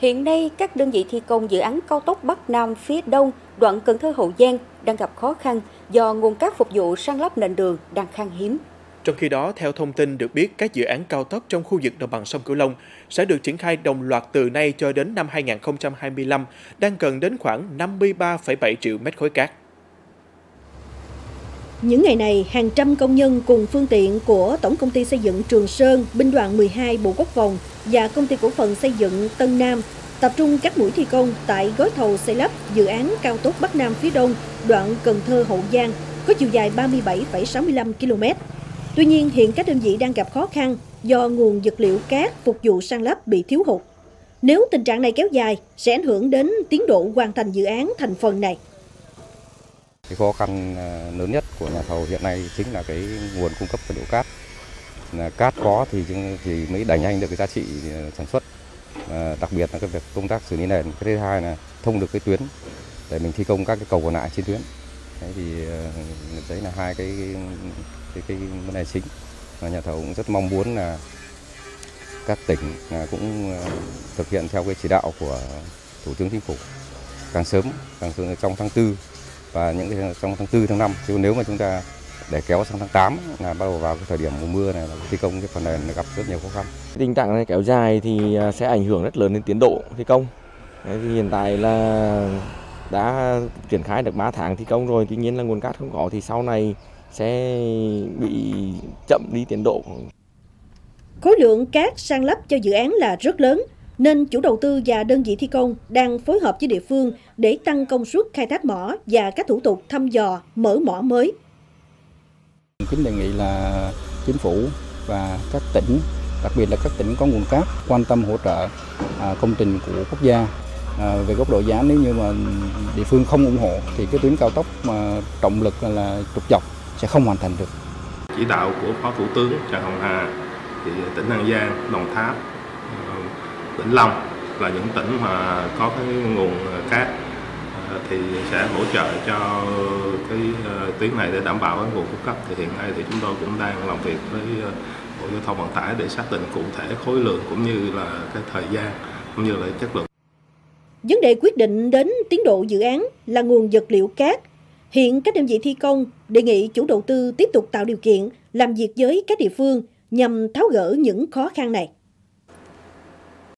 Hiện nay, các đơn vị thi công dự án cao tốc Bắc Nam phía Đông, đoạn Cần Thơ - Hậu Giang đang gặp khó khăn do nguồn cát phục vụ san lấp nền đường đang khan hiếm. Trong khi đó, theo thông tin được biết, các dự án cao tốc trong khu vực đồng bằng sông Cửu Long sẽ được triển khai đồng loạt từ nay cho đến năm 2025, đang cần đến khoảng 53,7 triệu mét khối cát. Những ngày này, hàng trăm công nhân cùng phương tiện của Tổng Công ty Xây dựng Trường Sơn, Binh đoàn 12 Bộ Quốc phòng và Công ty Cổ phần Xây dựng Tân Nam tập trung các mũi thi công tại gói thầu xây lắp dự án cao tốc Bắc Nam phía Đông, đoạn Cần Thơ - Hậu Giang, có chiều dài 37,65 km. Tuy nhiên, hiện các đơn vị đang gặp khó khăn do nguồn vật liệu cát phục vụ san lấp bị thiếu hụt. Nếu tình trạng này kéo dài, sẽ ảnh hưởng đến tiến độ hoàn thành dự án thành phần này. Cái khó khăn lớn nhất của nhà thầu hiện nay chính là cái nguồn cung cấp vật liệu cát. Cát có thì mới đẩy nhanh được cái giá trị sản xuất. Đặc biệt là cái việc công tác xử lý nền. Cái thứ hai là thông được cái tuyến để mình thi công các cái cầu còn lại trên tuyến. Đấy thì đấy là hai cái vấn đề chính mà nhà thầu cũng rất mong muốn là các tỉnh cũng thực hiện theo cái chỉ đạo của Thủ tướng Chính phủ càng sớm càng trong tháng 4 và những trong tháng 4 tháng 5, chứ nếu mà chúng ta để kéo sang tháng 8 là bắt đầu vào cái thời điểm mùa mưa này thi công cái phần này gặp rất nhiều khó khăn. Tình trạng này kéo dài thì sẽ ảnh hưởng rất lớn đến tiến độ thi công. Đấy, thì hiện tại là đã triển khai được 3 tháng thi công rồi, tuy nhiên là nguồn cát không có thì sau này sẽ bị chậm đi tiến độ. Khối lượng cát san lấp cho dự án là rất lớn nên chủ đầu tư và đơn vị thi công đang phối hợp với địa phương để tăng công suất khai thác mỏ và các thủ tục thăm dò mở mỏ mới. Kính đề nghị là chính phủ và các tỉnh, đặc biệt là các tỉnh có nguồn cát, quan tâm hỗ trợ công trình của quốc gia. Về góc độ giá, nếu như mà địa phương không ủng hộ thì cái tuyến cao tốc mà trọng lực là trục dọc sẽ không hoàn thành được. Chỉ đạo của Phó Thủ tướng Trần Hồng Hà thì tỉnh An Giang, Đồng Tháp, Vĩnh Long là những tỉnh mà có cái nguồn cát thì sẽ hỗ trợ cho cái tuyến này để đảm bảo cái nguồn cung cấp. Thì hiện nay thì chúng tôi cũng đang làm việc với Bộ Giao thông Vận tải để xác định cụ thể khối lượng cũng như là cái thời gian cũng như là chất lượng. Vấn đề quyết định đến tiến độ dự án là nguồn vật liệu cát. Hiện các đơn vị thi công đề nghị chủ đầu tư tiếp tục tạo điều kiện làm việc với các địa phương nhằm tháo gỡ những khó khăn này.